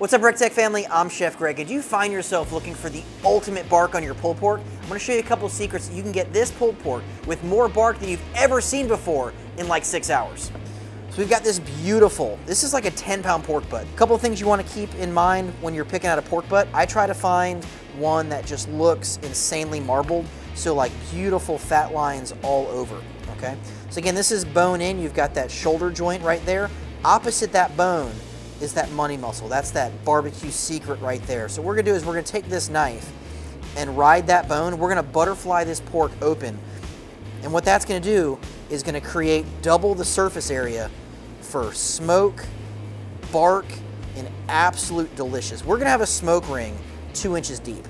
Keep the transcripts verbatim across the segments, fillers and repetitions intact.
What's up, recteq family? I'm Chef Greg. Did you find yourself looking for the ultimate bark on your pulled pork? I'm gonna show you a couple of secrets. You can get this pulled pork with more bark than you've ever seen before in like six hours. So we've got this beautiful, this is like a ten pound pork butt. A couple of things you wanna keep in mind when you're picking out a pork butt. I try to find one that just looks insanely marbled. So like beautiful fat lines all over, okay? So again, this is bone in. You've got that shoulder joint right there. Opposite that bone is that money muscle. That's that barbecue secret right there. So what we're gonna do is we're gonna take this knife and ride that bone. We're gonna butterfly this pork open. And what that's gonna do is gonna create double the surface area for smoke, bark, and absolute delicious. We're gonna have a smoke ring two inches deep.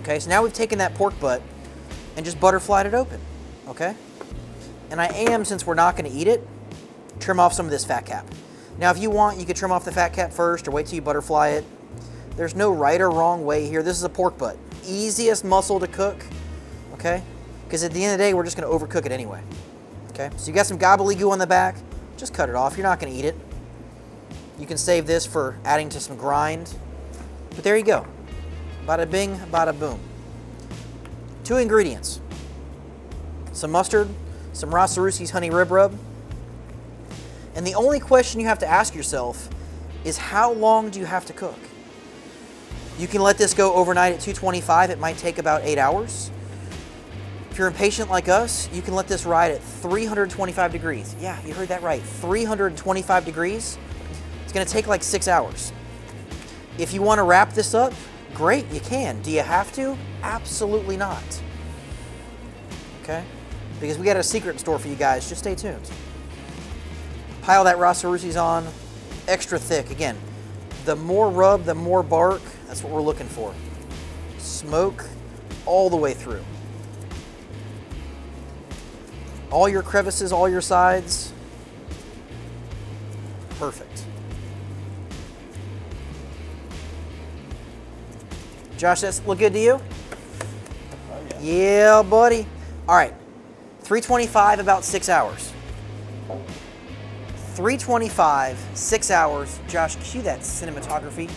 Okay, so now we've taken that pork butt and just butterflied it open, okay? And I am, since we're not gonna eat it, trim off some of this fat cap. Now if you want, you could trim off the fat cap first or wait till you butterfly it. There's no right or wrong way here. This is a pork butt. Easiest muscle to cook, okay? Because at the end of the day, we're just gonna overcook it anyway, okay? So you got some gobbledygook on the back, just cut it off. You're not gonna eat it. You can save this for adding to some grind, but there you go. Bada bing, bada boom. Two ingredients, some mustard, some Rossarooski's honey rib rub. And the only question you have to ask yourself is how long do you have to cook? You can let this go overnight at two twenty-five, it might take about eight hours. If you're impatient like us, you can let this ride at three hundred twenty-five degrees. Yeah, you heard that right, three hundred twenty-five degrees. It's gonna take like six hours. If you wanna wrap this up, great, you can. Do you have to? Absolutely not. Okay? Because we got a secret in store for you guys, just stay tuned. Pile that Rassaruzzi's on, extra thick. Again, the more rub, the more bark, that's what we're looking for. Smoke all the way through. All your crevices, all your sides, perfect. Josh, that's look good to you? Oh, yeah. Yeah, buddy. All right, three twenty-five, about six hours. three twenty-five, six hours. Josh, cue that cinematography.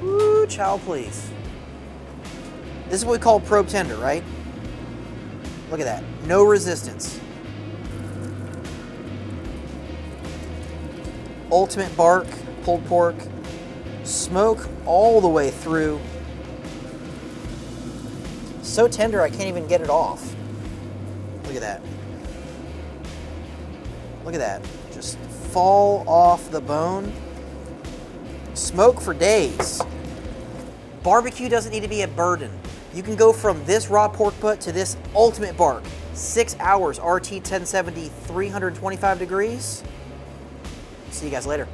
Woo, child, please. This is what we call probe tender, right? Look at that, no resistance. Ultimate bark, pulled pork, smoke all the way through. So tender, I can't even get it off. Look at that. Look at that. Just fall off the bone. Smoke for days. Barbecue doesn't need to be a burden. You can go from this raw pork butt to this ultimate bark. Six hours, R T ten seventy, three hundred twenty-five degrees. See you guys later.